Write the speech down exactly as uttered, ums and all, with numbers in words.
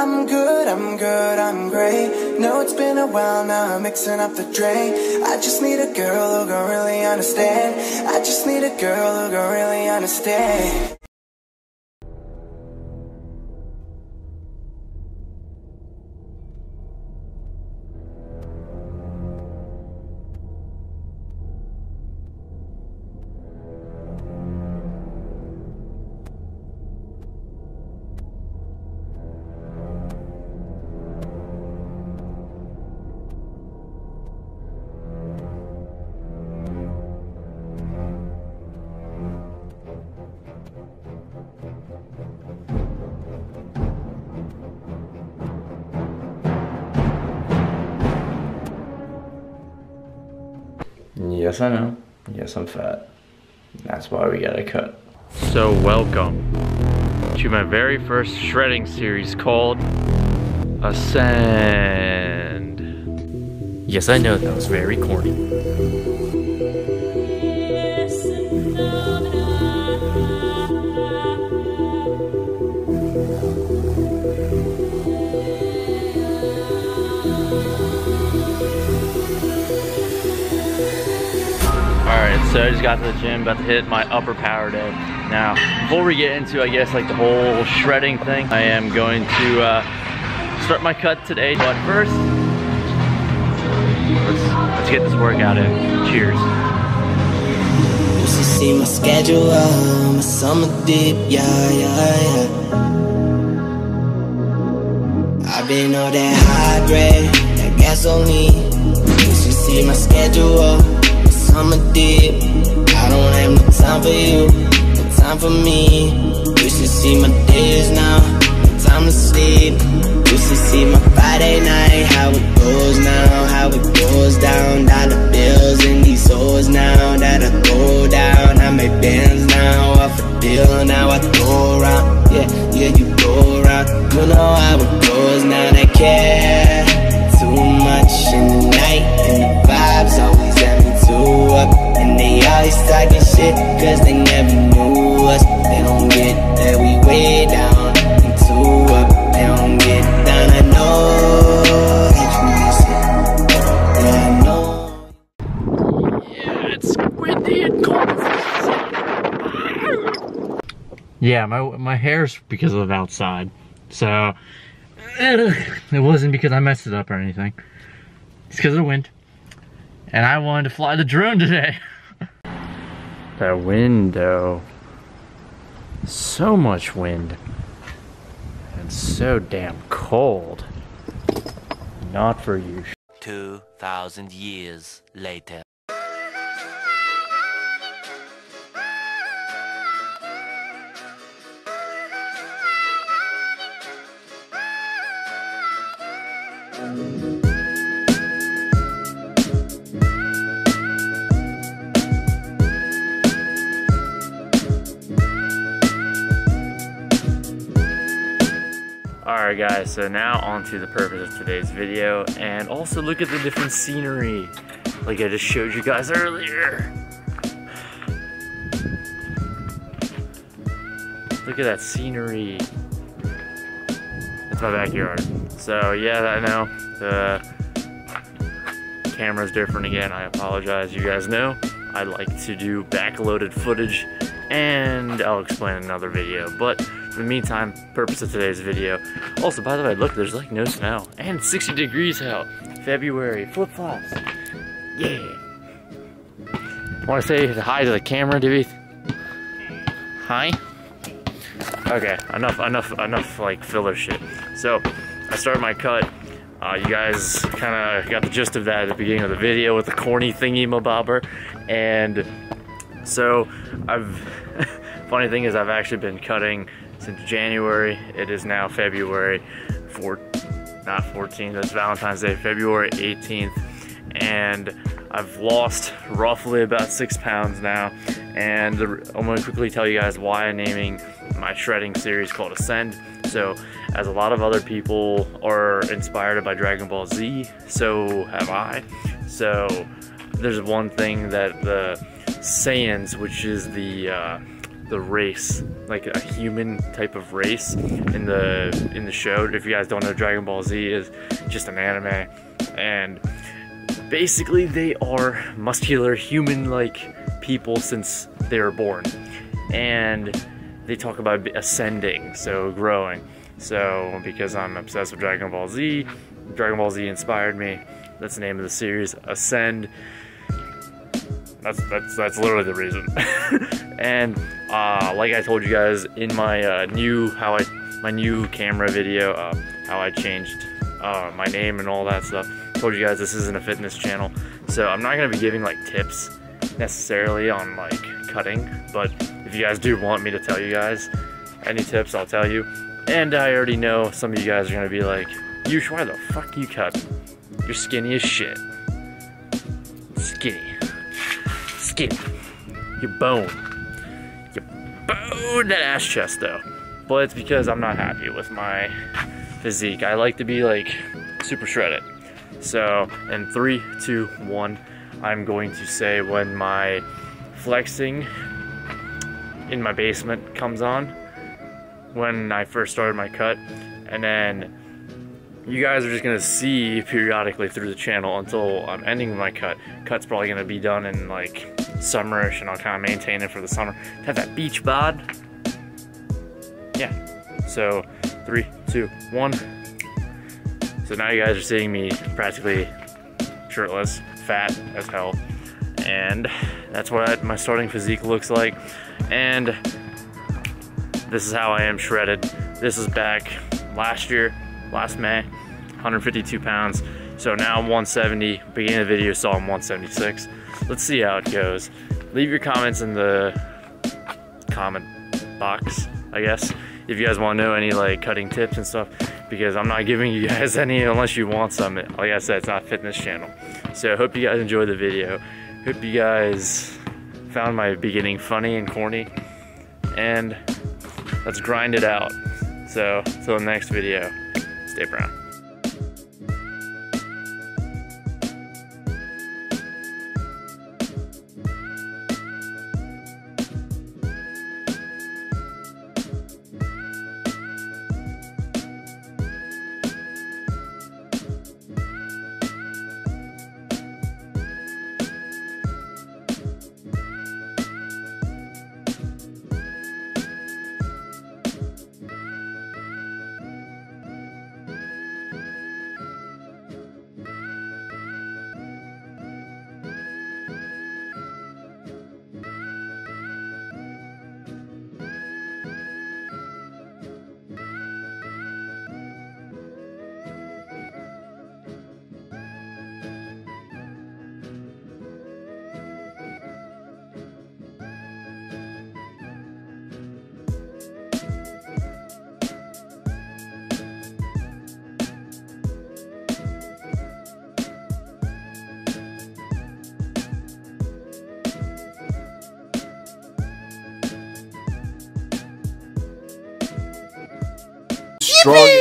I'm good, I'm good, I'm great. No, it's been a while now, I'm mixing up the drink. I just need a girl who gon' really understand. I just need a girl who gon' really understand. Yes, I know. Yes, I'm fat. That's why we got a cut. So welcome to my very first shredding series called Ascend. Yes, I know that was very corny. So I just got to the gym, about to hit my upper power day. Now, before we get into, I guess, like the whole shredding thing, I am going to uh, start my cut today. But first, let's, let's get this workout in. Cheers. Just to see my schedule, uh, my summer dip, yeah, yeah, yeah. I've been on that high grade, that gasoline. Just to see my schedule, uh, I'm a dip. I don't have no time for you, no time for me. You should see my days now, no time to sleep. You should see my Friday night, how it goes now, how it goes down. Dollar bills in these holes now that I go down. I make bands now, off a deal now. I go around, yeah, yeah, you go around. You know how it goes now, they care too much in the night, and the vibes always at me. Up, and they always talking shit, cause they never knew us. They don't get that we way down and too up. They don't get down, I know that you miss it. Yeah, I know. Yeah, it's windy and cold. Yeah, my, my hair's because of outside. So, it wasn't because I messed it up or anything. It's because of the wind. And I wanted to fly the drone today. That wind though. So much wind. And so damn cold. Not for you. Two thousand years later. Alright guys, so now on to the purpose of today's video, and also look at the different scenery like I just showed you guys earlier. Look at that scenery. That's my backyard. So yeah, I know the camera's different again. I apologize. You guys know I like to do backloaded footage, and I'll explain in another video. But in the meantime, purpose of today's video. Also, by the way, look, there's like no snow. And it's sixty degrees out. February, flip-flops. Yeah. Wanna say hi to the camera, David? Hi? Okay, enough, enough, enough like filler shit. So, I started my cut. Uh, you guys kinda got the gist of that at the beginning of the video with the corny thingy-ma-bobber. And so, I've, funny thing is I've actually been cutting since January. It is now February, four, not fourteenth, that's Valentine's Day, February eighteenth. And I've lost roughly about six pounds now. And I'm gonna quickly tell you guys why I'm naming my shredding series called Ascend. So as a lot of other people are inspired by Dragon Ball Z, so have I. So there's one thing that the Saiyans, which is the uh, the race, like a human type of race in the in the show. If you guys don't know, Dragon Ball Z is just an anime, and basically they are muscular human-like people since they were born, and they talk about ascending, so growing. So because I'm obsessed with Dragon Ball Z, Dragon Ball Z inspired me. That's the name of the series, Ascend. That's that's that's literally the reason. And uh, like I told you guys in my uh, new how I my new camera video, uh, how I changed uh, my name and all that stuff. I told you guys this isn't a fitness channel, so I'm not gonna be giving like tips necessarily on like cutting. But if you guys do want me to tell you guys any tips, I'll tell you. And I already know some of you guys are gonna be like, "Yush, why the fuck you cut? You're skinny as shit. Skinny." Skin. Your bone. Your bone, that ass chest though. But it's because I'm not happy with my physique. I like to be like super shredded. So in three, two, one, I'm going to say when my flexing in my basement comes on, when I first started my cut, and then you guys are just gonna see periodically through the channel until I'm ending my cut. Cut's probably gonna be done in like summerish, and I'll kind of maintain it for the summer. Have that beach bod. Yeah. So three, two, one. So now you guys are seeing me practically shirtless, fat as hell, and that's what my starting physique looks like. And this is how I am shredded. This is back last year. Last May, one hundred fifty-two pounds. So now I'm one seventy. Beginning of the video, saw I'm one seventy-six. Let's see how it goes. Leave your comments in the comment box, I guess, if you guys want to know any like cutting tips and stuff, because I'm not giving you guys any unless you want some. Like I said, it's not a fitness channel. So I hope you guys enjoyed the video. Hope you guys found my beginning funny and corny. And let's grind it out. So till the next video. Stay brown. Strong